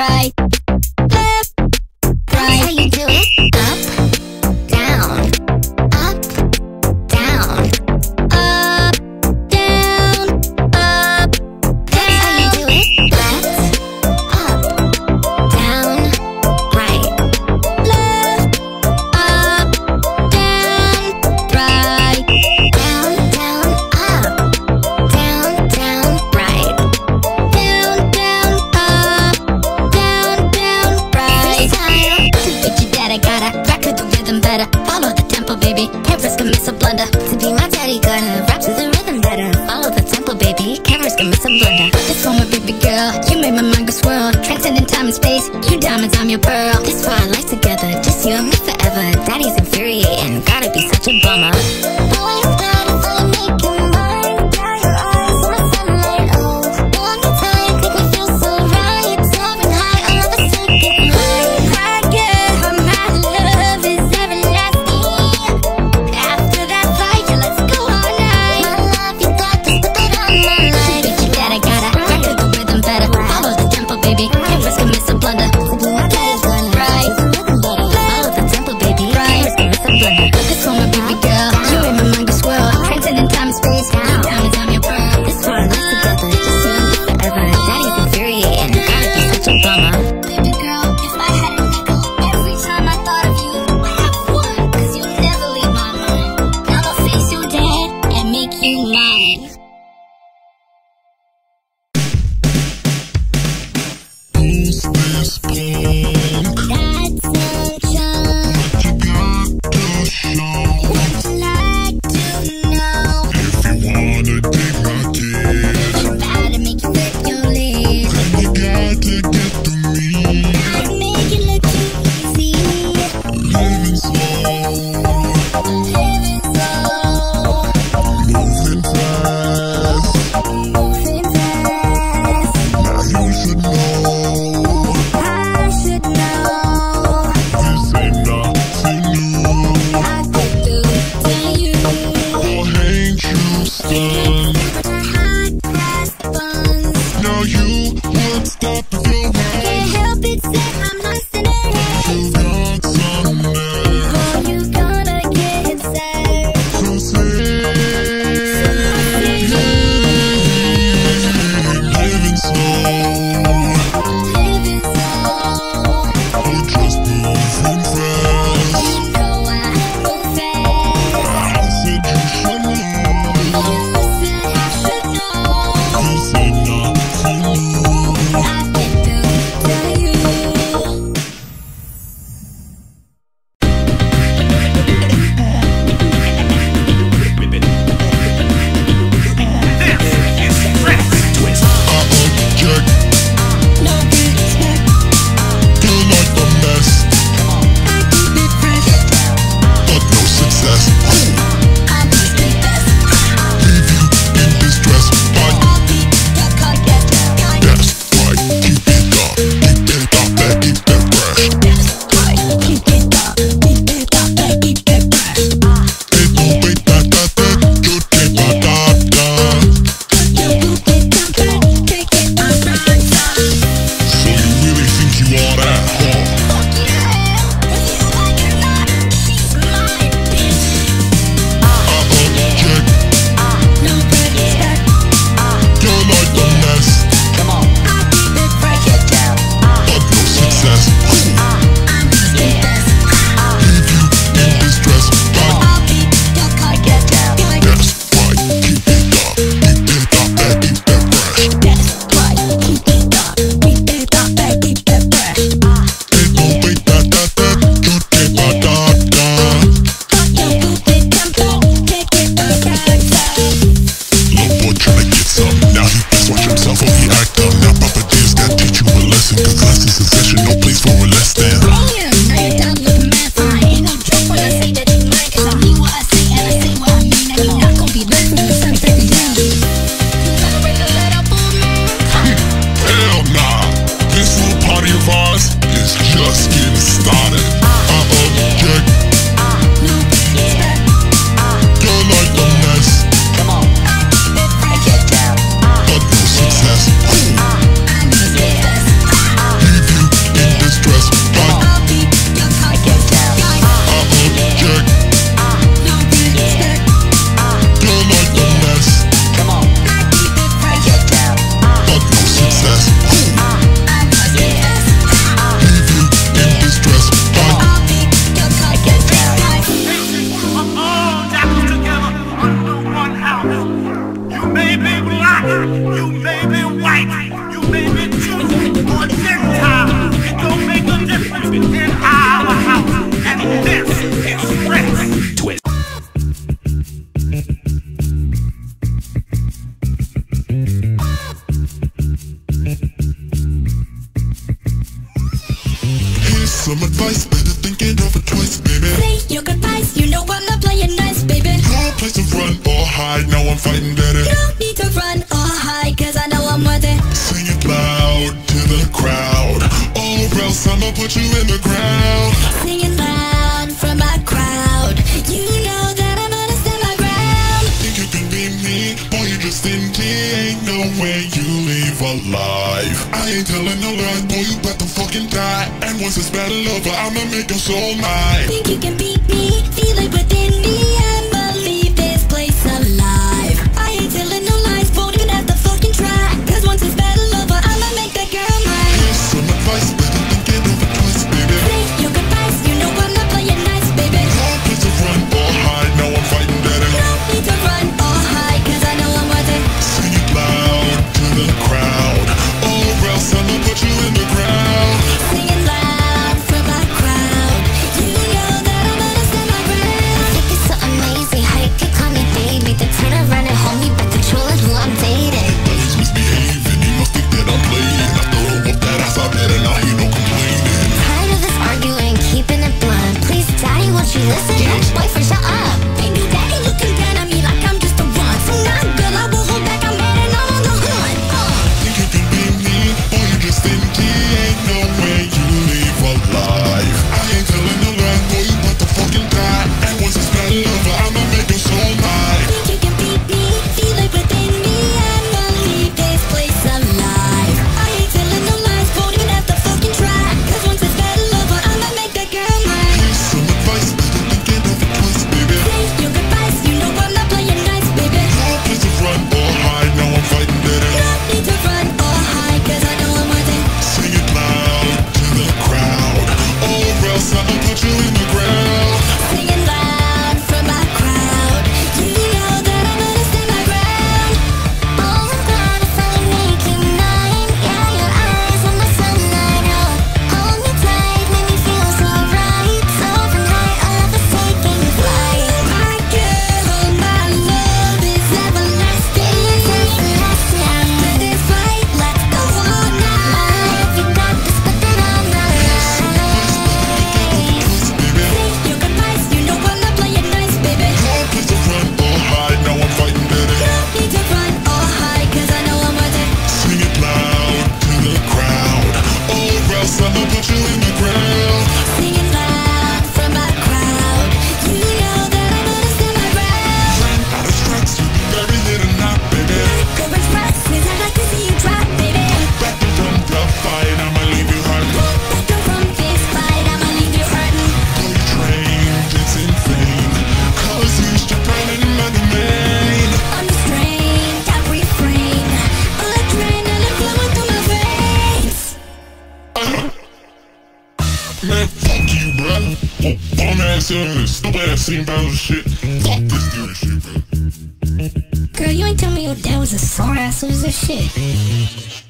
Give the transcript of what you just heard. right, left, right. That's how you do it. Up, down, up, down, up, down. That's how you do it. Left, up, down, right, left, up, down, right, down, down, up, down, down, right, down, down, up, down, down, right. Freestyle to get you that I gotta rock with the rhythm better. Follow the tempo, baby. Can't risk a miss a blunder. To be my daddy, gotta rap to the rhythm better. Follow the tempo, baby. Can't risk a miss a blunder. This moment, baby girl, you made my mind go swirl. Transcending time and space. You diamonds, I'm your pearl. This why our life together, just you and me forever. Daddy's infuriating, gotta be such a bummer. Boy, I'm glad I'm gonna make you mine. Dye your eyes, my sunlight. Oh, long time, make me feel so right. Soaring high, I'll never say goodbye. My girl, my love is everlasting. After that fire, let's go all night. My love, you got this, put that on my life. Bitch, you gotta rock to the rhythm better. Follow the tempo, baby. Can't risk a miss or blunder. Right, follow the tempo, baby. Can't risk a miss or blunder. This for my baby girl, you made my mind go swirl. Transcending time and space. You diamonds, I'm your pearl. This for our life together, just you and me forever. Daddy's infuriating, gotta be such a bummer. Baby girl, if I had a nickel every time I thought of you, I have one, cause you never leave my mind. I'ma face your dad and make you mine. Some advice, better think it over twice, baby. Say your goodbyes, you know I'm not playing nice, baby. No place to run or hide, now I'm fighting better. You don't need to run or hide, cause I know I'm worth it. Sing it loud to the crowd, or else I'ma put you in the ground. Sing it loud from my crowd, you know that I'm gonna stand my ground. Think you can be me, boy you just empty, ain't no way you leave alive. I ain't telling no lies, boy you better fucking die. And once it's battle over, I'ma make your soul mine. Think you can beat me, feel it within me, I'ma leave this place alive. I ain't telling no lies, won't even have to fucking try, cause once it's battle over, I'ma make that girl mine. Here's some advice, better think it over twice, baby. Say your goodbyes, you know I'm not playing nice, baby. No place to run or hide, now I'm fighting better. You don't need to run or hide, cause I know I'm worth it. Sing it loud to the crowd, or else I'ma put you in the ground. Man, fuck you, bruh. Well, bum ass and stupid ass same pound shit. Fuck this theory shit, bruh. Girl, you ain't tell me your dad was a sore ass loser shit.